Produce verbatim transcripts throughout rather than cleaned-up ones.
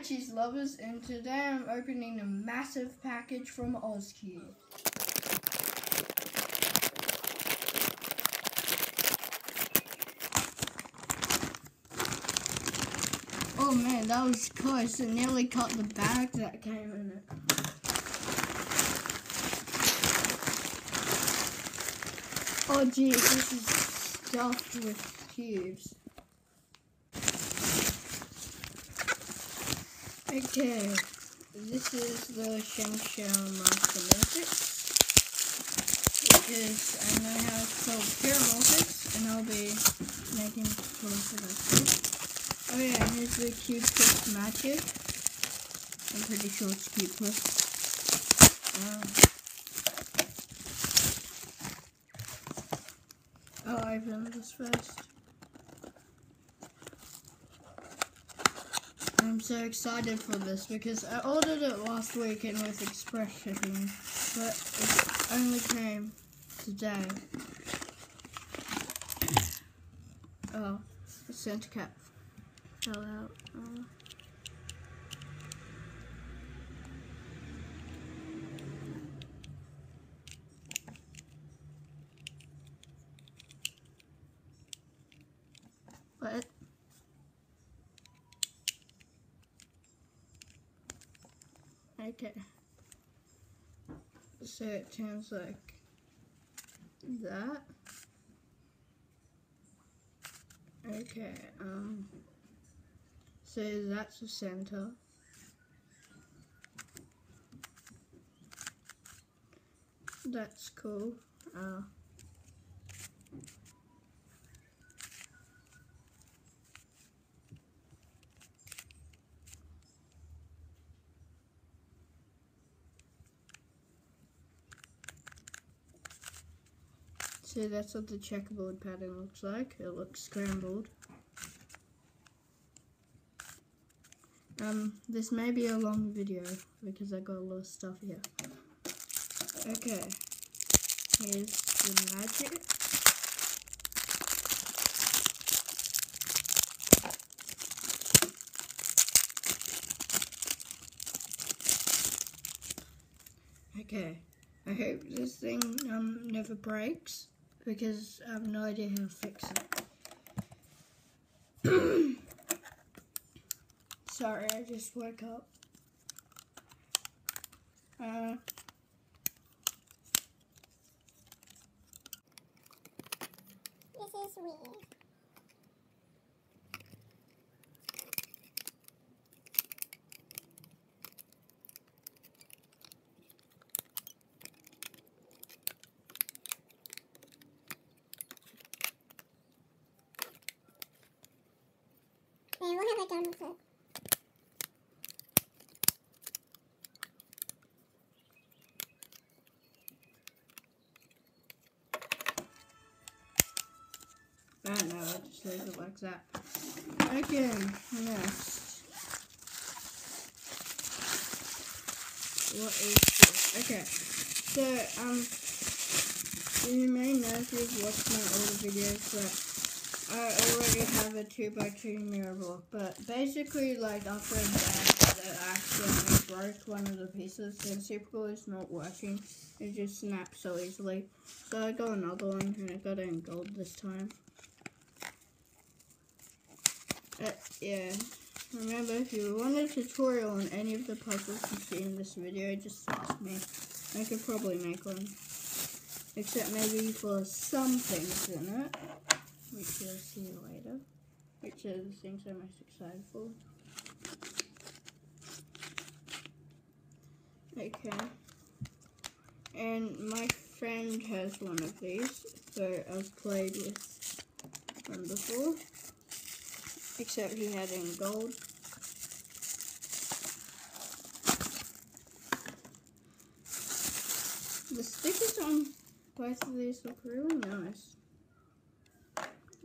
Hi Cheese Lovers, and today I'm opening a massive package from Oz-Cubes. Oh man, that was close. It nearly cut the bag that came in it. Oh geez, this is stuffed with cubes. Okay, this is the Shengshou Mastermorphix, because I know how it's called Pyromorphix, and I'll be making tools for this. Oh yeah, and here's the Cubetwist Magic. I'm pretty sure it's Cubetwist. Um, I'll open this first. I'm so excited for this because I ordered it last week and with express shipping, but it only came today. Oh, the center cap fell out. Oh. What? Okay. So it turns like that. Okay, um so that's the center. That's cool. Uh So that's what the checkerboard pattern looks like. It looks scrambled. Um, this may be a long video because I got a lot of stuff here. Okay, here's the magic. Okay, I hope this thing um never breaks, because I have no idea how to fix it. Sorry, I just woke up. Uh, this is weird. I don't know, it just leaves it like that. Okay, next. What is this? Okay, so, um, you may know if you've watched my older videos that I already have a two by two mirror block, but basically, like, after a day, I actually broke one of the pieces, and superglue is not working. It just snaps so easily. So I got another one, and I got it in gold this time. Uh, yeah, remember if you want a tutorial on any of the puzzles you see in this video, just ask me. I could probably make one. Except maybe for some things in it, which you'll see later. Which are the things I'm most excited for. Okay. And my friend has one of these, so I've played with one before. Except he had it in gold. The stickers on both of these look really nice.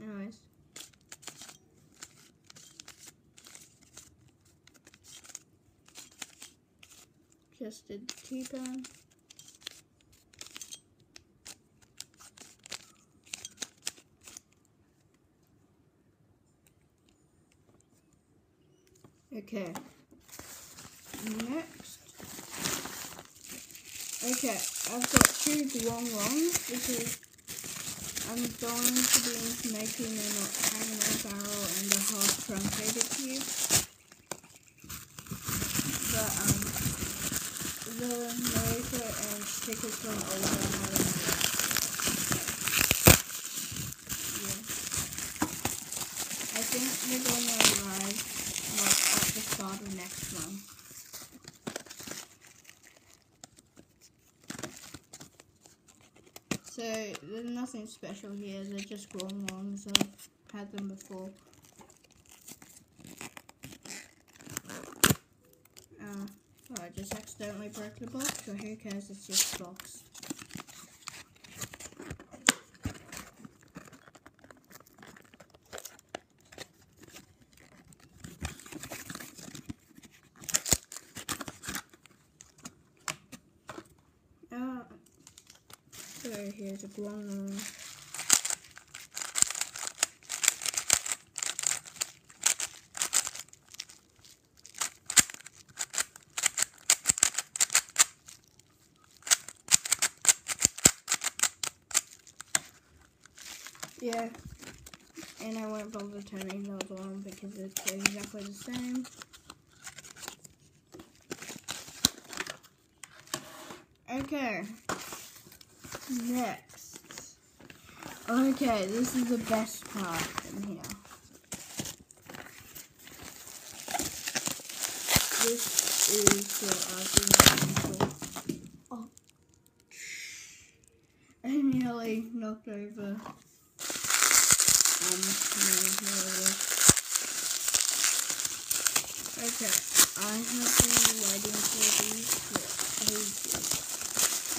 Nice. Just did the T-bone. Okay, next. Okay, I've got two Guanglongs because I'm going to be making an animal barrel and a half truncated cube. But um, the Naruto and stickers from Oz-Cubes. Yeah. I think they're going to arrive like, at the start of next month. So, there's nothing special here, they're just Guanglongs, I've had them before. Uh, oh, I just accidentally broke the box, but who cares, it's just a box. So here's a Guanglong. Yeah, and I won't bother turning those on because it's exactly the same. Okay. Next. Okay, this is the best part in here. This is the artificial. Oh. I nearly knocked over. Um, no, okay, I have been waiting for these for ages.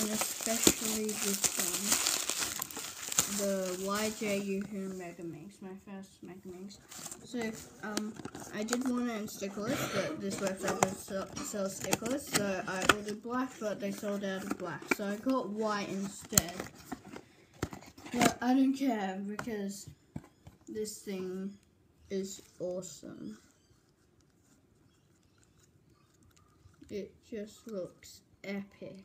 And especially this one, the Y J Yuhu Mega Minx, my first Mega Minx. So, um, I did want it in stickless, but this website doesn't sell stickless, so I ordered black, but they sold out of black, so I got white instead. But I don't care, because this thing is awesome. It just looks epic.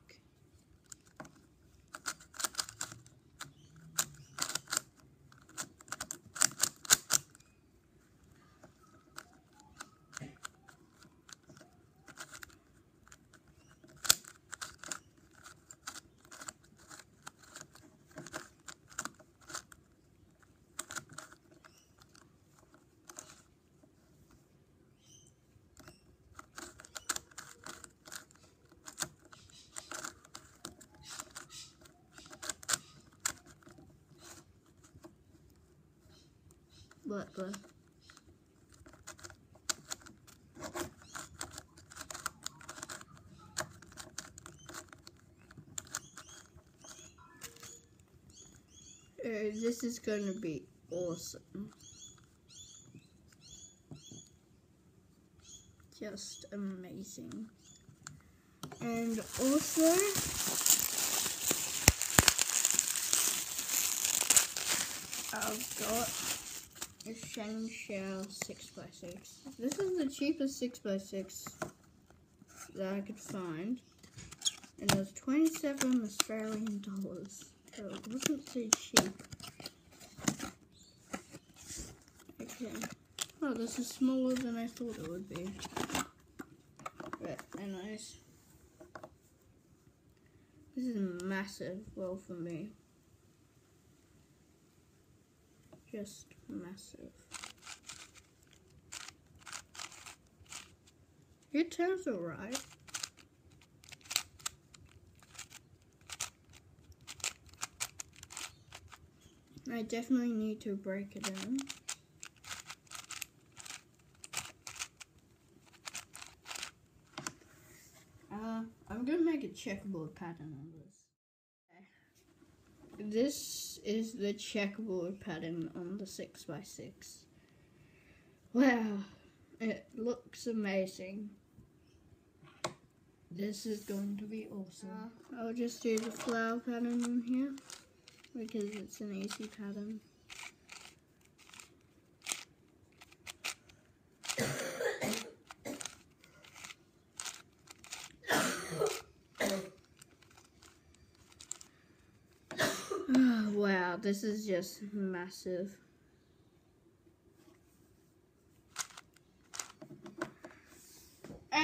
What the? Uh, this is going to be awesome. Just amazing. And also, I've got Shengshou six by six. This is the cheapest six by six that I could find. And it was twenty-seven Australian dollars. So it wasn't too cheap. Okay. Oh, this is smaller than I thought it would be. But they're nice. This is massive, well for me. Just massive. It turns alright. I definitely need to break it down. Uh, I'm gonna make a checkerboard pattern on this. This is the checkerboard pattern on the six by six. Wow, it looks amazing. This is going to be awesome. Uh, I'll just do the flower pattern in here because it's an easy pattern. this is just massive.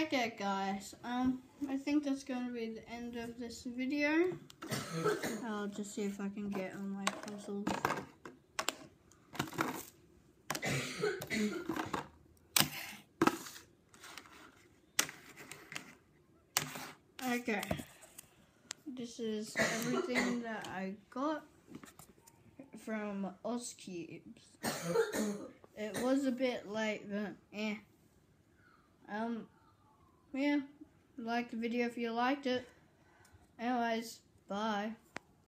Okay guys, um, I think that's going to be the end of this video. I'll just see if I can get on my puzzles. Okay, this is everything that I got from Oz-Cubes. It was a bit like the eh. Um, yeah, like the video if you liked it. Anyways, bye.